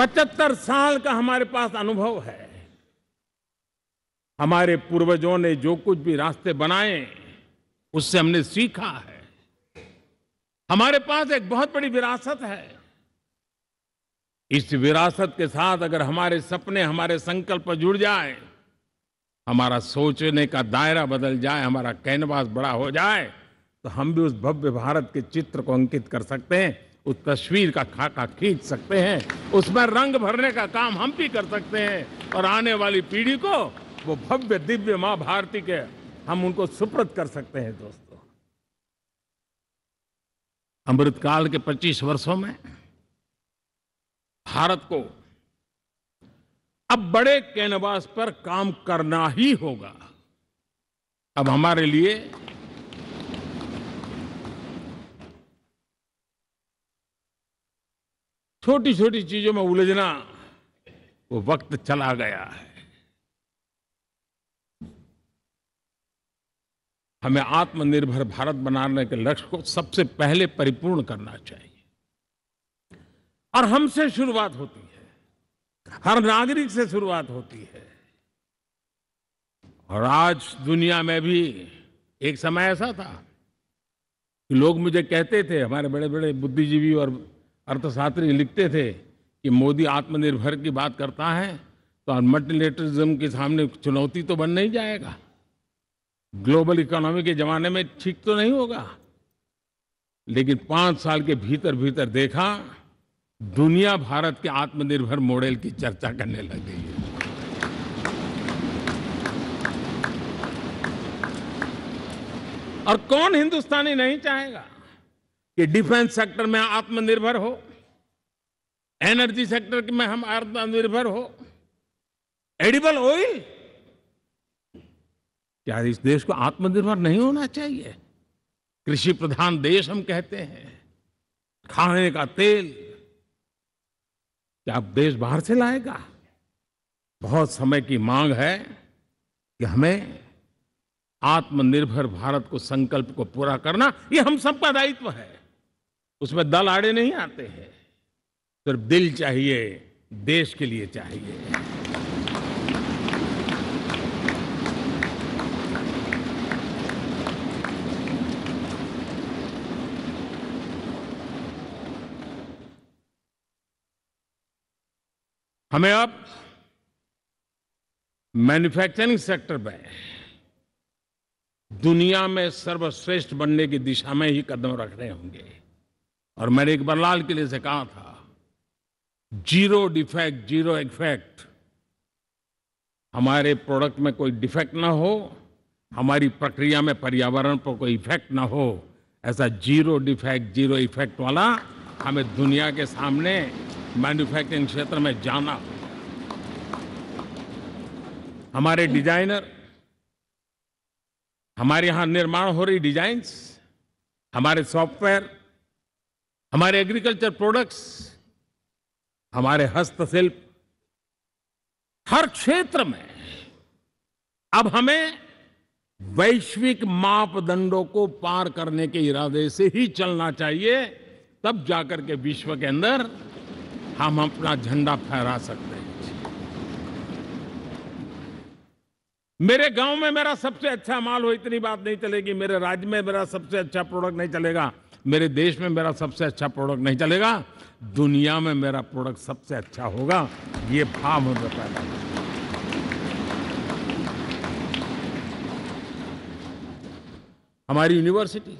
75 साल का हमारे पास अनुभव है। हमारे पूर्वजों ने जो कुछ भी रास्ते बनाए उससे हमने सीखा है। हमारे पास एक बहुत बड़ी विरासत है। इस विरासत के साथ अगर हमारे सपने, हमारे संकल्प जुड़ जाए, हमारा सोचने का दायरा बदल जाए, हमारा कैनवास बड़ा हो जाए, तो हम भी उस भव्य भारत के चित्र को अंकित कर सकते हैं, उस तस्वीर का खाका खींच सकते हैं, उसमें रंग भरने का काम हम भी कर सकते हैं और आने वाली पीढ़ी को वो भव्य दिव्य मां भारती के हम उनको सुपुर्द कर सकते हैं। दोस्तों, अमृतकाल के 25 वर्षों में भारत को अब बड़े कैनवास पर काम करना ही होगा। अब हमारे लिए छोटी छोटी चीजों में उलझना वो वक्त चला गया है। हमें आत्मनिर्भर भारत बनाने के लक्ष्य को सबसे पहले परिपूर्ण करना चाहिए और हमसे शुरुआत होती है, हर नागरिक से शुरुआत होती है। और आज दुनिया में भी एक समय ऐसा था कि लोग मुझे कहते थे, हमारे बड़े बड़े बुद्धिजीवी और अर्थशास्त्री लिखते थे कि मोदी आत्मनिर्भर की बात करता है तो मल्टीलेटरिज्म के सामने चुनौती तो बन नहीं जाएगा, ग्लोबल इकोनॉमी के जमाने में ठीक तो नहीं होगा। लेकिन 5 साल के भीतर भीतर देखा, दुनिया भारत के आत्मनिर्भर मॉडल की चर्चा करने लग गई है। और कौन हिंदुस्तानी नहीं चाहेगा कि डिफेंस सेक्टर में आत्मनिर्भर हो, एनर्जी सेक्टर में हम आत्मनिर्भर हो, एडिबल ऑयल, क्या इस देश को आत्मनिर्भर नहीं होना चाहिए? कृषि प्रधान देश हम कहते हैं, खाने का तेल क्या अब देश बाहर से लाएगा? बहुत समय की मांग है कि हमें आत्मनिर्भर भारत को संकल्प को पूरा करना, ये हम सबका दायित्व है। उसमें दल आड़े नहीं आते हैं, सिर्फ दिल चाहिए, देश के लिए चाहिए। हमें अब मैन्युफैक्चरिंग सेक्टर में दुनिया में सर्वश्रेष्ठ बनने की दिशा में ही कदम रखने होंगे। और मैंने एक बार लाल किले से कहा था, जीरो डिफेक्ट जीरो इफेक्ट, हमारे प्रोडक्ट में कोई डिफेक्ट ना हो, हमारी प्रक्रिया में पर्यावरण पर कोई इफेक्ट ना हो, ऐसा जीरो डिफेक्ट जीरो इफेक्ट वाला हमें दुनिया के सामने मैन्युफैक्चरिंग क्षेत्र में जाना। हमारे डिजाइनर, हमारे यहां निर्माण हो रही डिजाइन्स, हमारे सॉफ्टवेयर, हमारे एग्रीकल्चर प्रोडक्ट्स, हमारे हस्तशिल्प, हर क्षेत्र में अब हमें वैश्विक मापदंडों को पार करने के इरादे से ही चलना चाहिए। तब जाकर के विश्व के अंदर हम अपना झंडा फहरा सकते हैं। मेरे गांव में मेरा सबसे अच्छा माल हो, इतनी बात नहीं चलेगी। मेरे राज्य में मेरा सबसे अच्छा प्रोडक्ट नहीं चलेगा, मेरे देश में मेरा सबसे अच्छा प्रोडक्ट नहीं चलेगा, दुनिया में मेरा प्रोडक्ट सबसे अच्छा होगा, ये भाव मुझे पैदा होगा। हमारी यूनिवर्सिटी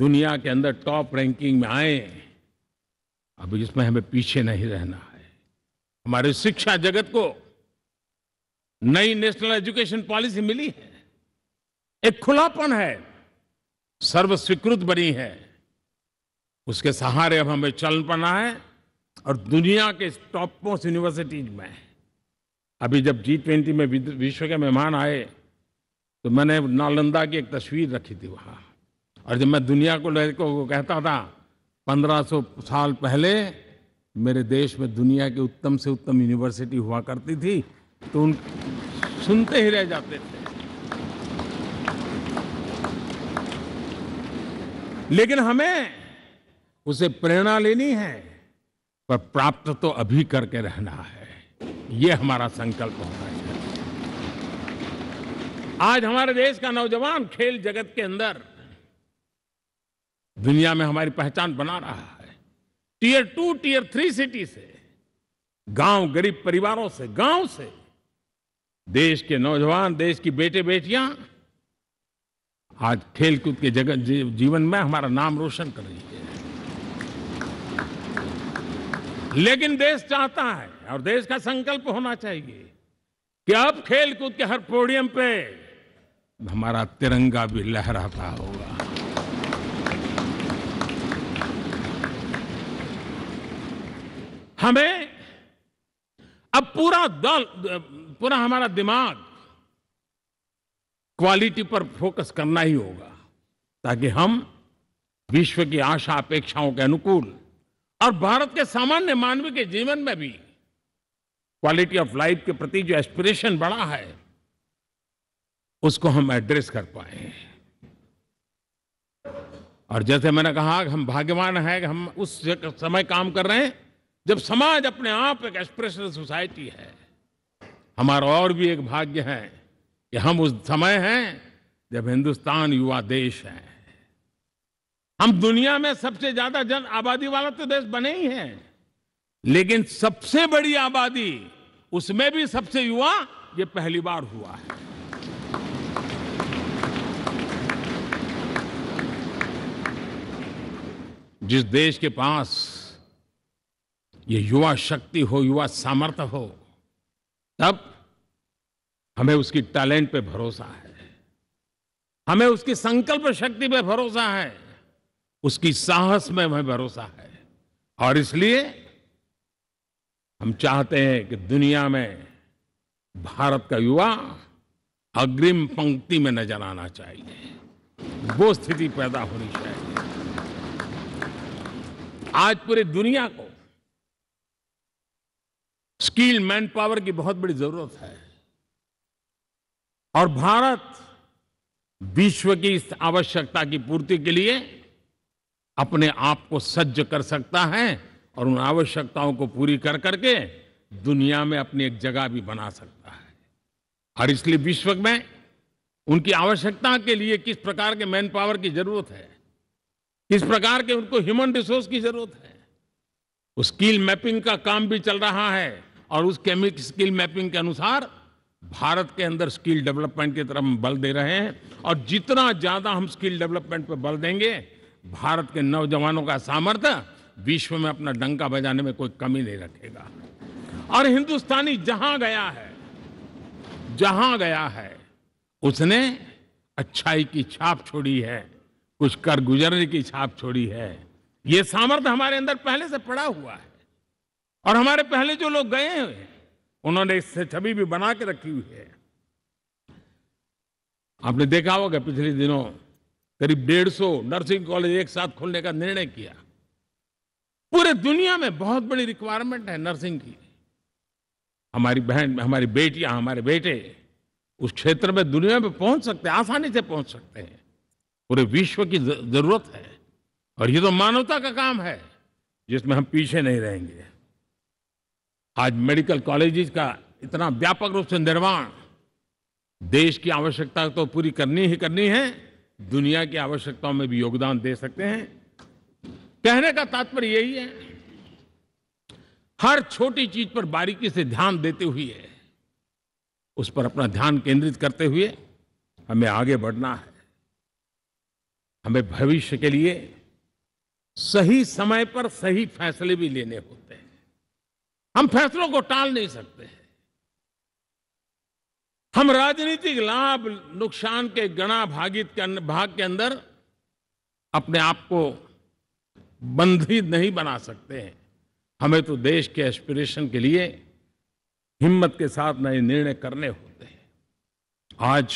दुनिया के अंदर टॉप रैंकिंग में आए, अब इसमें हमें पीछे नहीं रहना है। हमारे शिक्षा जगत को नई नेशनल एजुकेशन पॉलिसी मिली है, एक खुलापन है, सर्वस्वीकृत बनी है, उसके सहारे अब हमें चल पड़ना है। और दुनिया के टॉप मोस्ट यूनिवर्सिटीज में, अभी जब G20 में विश्व के मेहमान आए तो मैंने नालंदा की एक तस्वीर रखी थी वहाँ, और जब मैं दुनिया को लेकर कहता था 1500 साल पहले मेरे देश में दुनिया की उत्तम से उत्तम यूनिवर्सिटी हुआ करती थी, तो उन सुनते ही रह जाते थे। लेकिन हमें उसे प्रेरणा लेनी है, पर प्राप्त तो अभी करके रहना है, ये हमारा संकल्प होना चाहिए। आज हमारे देश का नौजवान खेल जगत के अंदर दुनिया में हमारी पहचान बना रहा है। Tier 2, Tier 3 सिटी से, गांव, गरीब परिवारों से, गांव से देश के नौजवान, देश की बेटे बेटियां आज खेलकूद के जगत जीवन में हमारा नाम रोशन कर रही है। लेकिन देश चाहता है और देश का संकल्प होना चाहिए कि अब खेलकूद के हर पोडियम पे हमारा तिरंगा भी लहराता होगा। हमें अब पूरा हमारा दिमाग क्वालिटी पर फोकस करना ही होगा, ताकि हम विश्व की आशा अपेक्षाओं के अनुकूल और भारत के सामान्य मानव के जीवन में भी क्वालिटी ऑफ लाइफ के प्रति जो एस्पिरेशन बढ़ा है उसको हम एड्रेस कर पाए। और जैसे मैंने कहा कि हम भाग्यवान हैं कि हम उस समय काम कर रहे हैं जब समाज अपने आप एक एस्पिरेशनल सोसाइटी है। हमारा और भी एक भाग्य है कि हम उस समय हैं जब हिंदुस्तान युवा देश है। हम दुनिया में सबसे ज्यादा जन आबादी वाला तो देश बने ही हैं, लेकिन सबसे बड़ी आबादी उसमें भी सबसे युवा, ये पहली बार हुआ है। जिस देश के पास ये युवा शक्ति हो, युवा सामर्थ्य हो, तब हमें उसकी टैलेंट पे भरोसा है, हमें उसकी संकल्प शक्ति पे भरोसा है, उसकी साहस में हमें भरोसा है। और इसलिए हम चाहते हैं कि दुनिया में भारत का युवा अग्रिम पंक्ति में नजर आना चाहिए, वो स्थिति पैदा होनी चाहिए। आज पूरी दुनिया को स्किल मैन पावर की बहुत बड़ी जरूरत है और भारत विश्व की इस आवश्यकता की पूर्ति के लिए अपने आप को सज्ज कर सकता है और उन आवश्यकताओं को पूरी कर करके दुनिया में अपनी एक जगह भी बना सकता है। और इसलिए विश्व में उनकी आवश्यकता के लिए किस प्रकार के मैन पावर की जरूरत है, किस प्रकार के उनको ह्यूमन रिसोर्स की जरूरत है, उस स्किल मैपिंग का काम भी चल रहा है। और उस स्किल मैपिंग के अनुसार भारत के अंदर स्किल डेवलपमेंट की तरफ हम बल दे रहे हैं। और जितना ज्यादा हम स्किल डेवलपमेंट पर बल देंगे, भारत के नौजवानों का सामर्थ्य विश्व में अपना डंका बजाने में कोई कमी नहीं रखेगा। और हिंदुस्तानी जहां गया है उसने अच्छाई की छाप छोड़ी है, कुछ कर गुजरने की छाप छोड़ी है। ये सामर्थ्य हमारे अंदर पहले से पड़ा हुआ है और हमारे पहले जो लोग गए हैं उन्होंने इससे छवि भी बना के रखी हुई है। आपने देखा होगा पिछले दिनों करीब 150 नर्सिंग कॉलेज एक साथ खोलने का निर्णय किया। पूरे दुनिया में बहुत बड़ी रिक्वायरमेंट है नर्सिंग की। हमारी बहन, हमारी बेटियां, हमारे बेटे उस क्षेत्र में दुनिया में पहुंच सकते हैं, आसानी से पहुंच सकते हैं। पूरे विश्व की जरूरत है और ये तो मानवता का काम है जिसमें हम पीछे नहीं रहेंगे। आज मेडिकल कॉलेजेस का इतना व्यापक रूप से निर्माण, देश की आवश्यकता तो पूरी करनी ही करनी है, दुनिया की आवश्यकताओं में भी योगदान दे सकते हैं। कहने का तात्पर्य यही है, हर छोटी चीज पर बारीकी से ध्यान देते हुए, उस पर अपना ध्यान केंद्रित करते हुए हमें आगे बढ़ना है। हमें भविष्य के लिए सही समय पर सही फैसले भी लेने होते हैं। हम फैसलों को टाल नहीं सकते हैं। हम राजनीतिक लाभ नुकसान के गणा भाग के अंदर अपने आप को बंधी नहीं बना सकते हैं। हमें तो देश के एस्पिरेशन के लिए हिम्मत के साथ नए निर्णय करने होते हैं। आज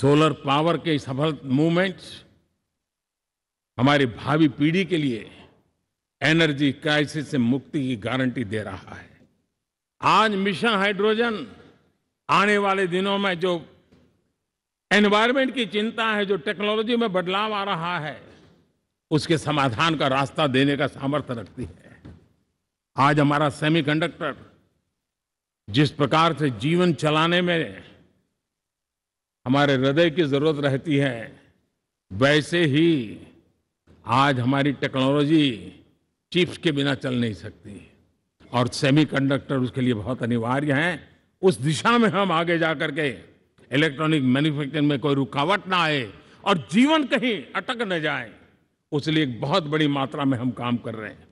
सोलर पावर के इस सफल मूवमेंट हमारी भावी पीढ़ी के लिए एनर्जी क्राइसिस से मुक्ति की गारंटी दे रहा है। आज मिशन हाइड्रोजन, आने वाले दिनों में जो एनवायरमेंट की चिंता है, जो टेक्नोलॉजी में बदलाव आ रहा है, उसके समाधान का रास्ता देने का सामर्थ्य रखती है। आज हमारा सेमीकंडक्टर जिस प्रकार से जीवन चलाने में हमारे हृदय की जरूरत रहती है, वैसे ही आज हमारी टेक्नोलॉजी चिप्स के बिना चल नहीं सकती और सेमीकंडक्टर उसके लिए बहुत अनिवार्य हैं। उस दिशा में हम आगे जा करके इलेक्ट्रॉनिक मैन्युफैक्चरिंग में कोई रुकावट ना आए और जीवन कहीं अटक न जाए, उसलिए एक बहुत बड़ी मात्रा में हम काम कर रहे हैं।